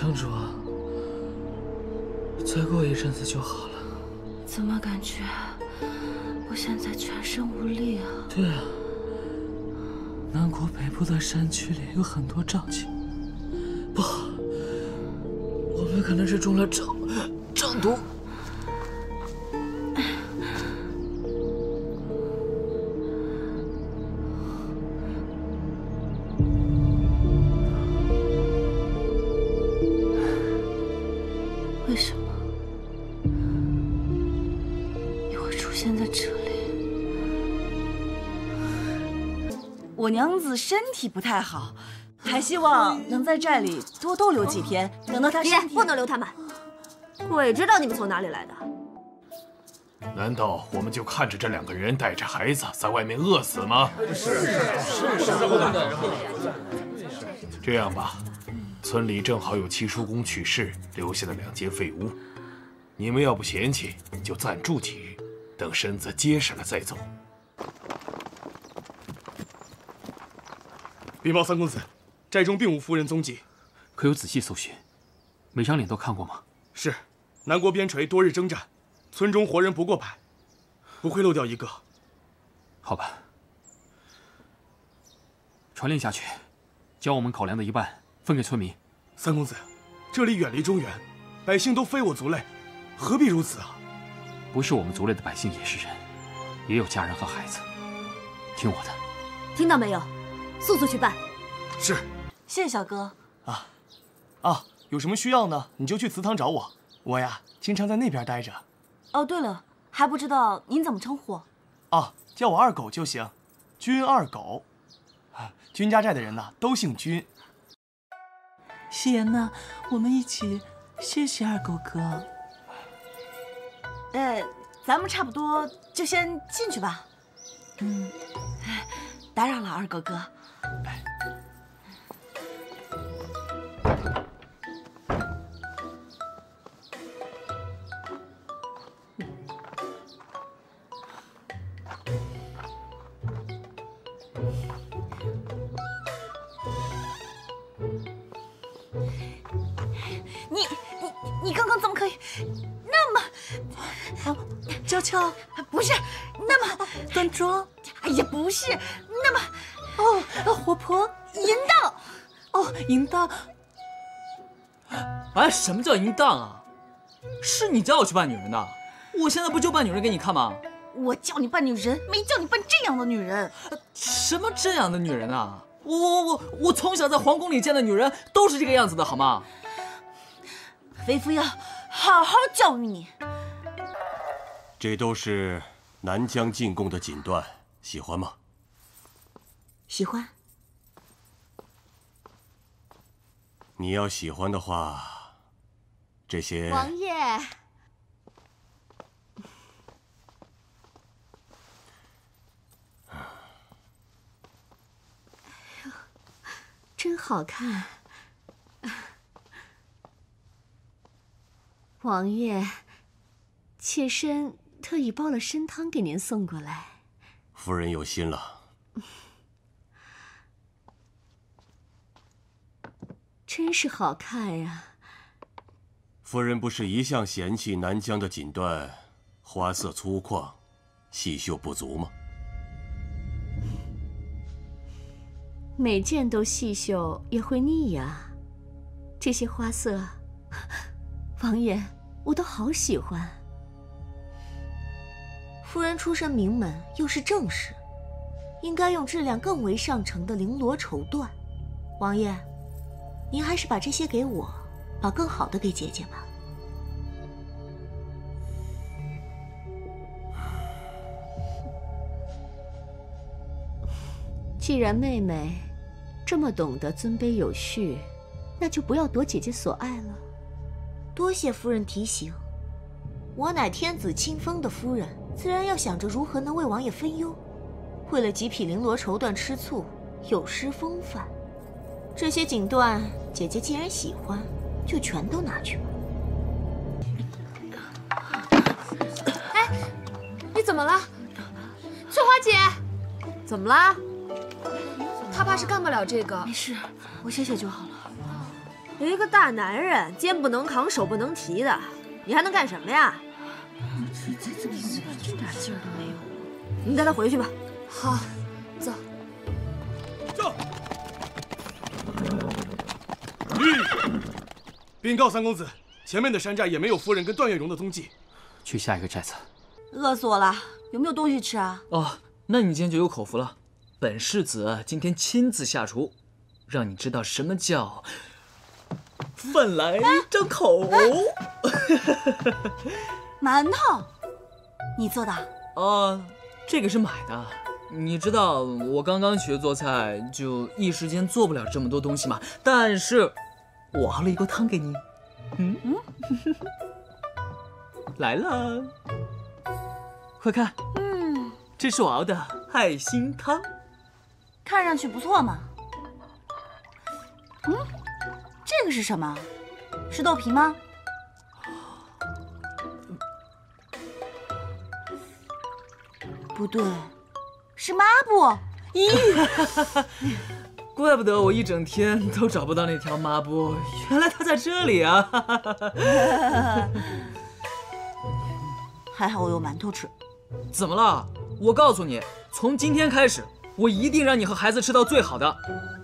城主，再过一阵子就好了。怎么感觉我现在全身无力啊？对啊，南国北部的山区里有很多瘴气，不好，我们可能是中了瘴毒。 我娘子身体不太好，还希望能在寨里多逗留几天，等到她身体……别，不能留他们！鬼知道你们从哪里来的？难道我们就看着这两个人带着孩子在外面饿死吗？是。这样吧，村里正好有七叔公去世留下的两间废屋，你们要不嫌弃，就暂住几日，等身子结实了再走。 禀报三公子，寨中并无夫人踪迹，可有仔细搜寻？每张脸都看过吗？是。南国边陲多日征战，村中活人不过百，不会漏掉一个。好吧，传令下去，将我们考量的一半分给村民。三公子，这里远离中原，百姓都非我族类，何必如此啊？不是我们族类的百姓也是人，也有家人和孩子。听我的，听到没有？ 速速去办，是。谢谢小哥。啊，有什么需要呢？你就去祠堂找我，我呀经常在那边待着。哦，对了，还不知道您怎么称呼？啊，叫我二狗就行，君二狗。啊，君家寨的人呢都姓君。夕颜呢，我们一起谢谢二狗哥。咱们差不多就先进去吧。嗯，打扰了，二狗哥。 来，你刚刚怎么可以那么娇俏？不是那么端庄。哎呀，不是那么。 哦，活泼淫荡，哦，淫荡！哎，什么叫淫荡啊？是你叫我去扮女人的，我现在不就扮女人给你看吗？我叫你扮女人，没叫你扮这样的女人。什么这样的女人啊？我从小在皇宫里见的女人都是这个样子的，好吗？为夫要好好教育你。这都是南疆进贡的锦缎，喜欢吗？ 喜欢。你要喜欢的话，这些王爷，真好看。王爷，妾身特意煲了参汤给您送过来。夫人有心了。 真是好看呀！夫人不是一向嫌弃南疆的锦缎花色粗犷、细绣不足吗？每件都细绣也会腻呀。这些花色，王爷，我都好喜欢。夫人出身名门，又是正室，应该用质量更为上乘的绫罗绸缎。王爷。 您还是把这些给我，把更好的给姐姐吧。既然妹妹这么懂得尊卑有序，那就不要夺姐姐所爱了。多谢夫人提醒，我乃天子亲封的夫人，自然要想着如何能为王爷分忧。为了几匹绫罗绸缎吃醋，有失风范。 这些锦缎，姐姐既然喜欢，就全都拿去吧。哎，你怎么了，翠花姐？怎么了？她怕是干不了这个。没事，我歇歇就好了。一个大男人肩不能扛手不能提的，你还能干什么呀？你这一点劲儿都没有。你带他回去吧。好，走。走。禀告三公子，前面的山寨也没有夫人跟段月容的踪迹。去下一个寨子。饿死我了，有没有东西吃啊？哦，那你今天就有口福了。本世子今天亲自下厨，让你知道什么叫。 饭来张口，馒头，你做的？啊，这个是买的。你知道我刚刚学做菜，就一时间做不了这么多东西嘛。但是，我熬了一锅汤给你。嗯，来了，快看，这是我熬的海星汤，看上去不错嘛。这个是什么？是豆皮吗？不对，是抹布。咦，怪不得我一整天都找不到那条抹布，原来它在这里啊！还好我有馒头吃。怎么了？我告诉你，从今天开始，我一定让你和孩子吃到最好的。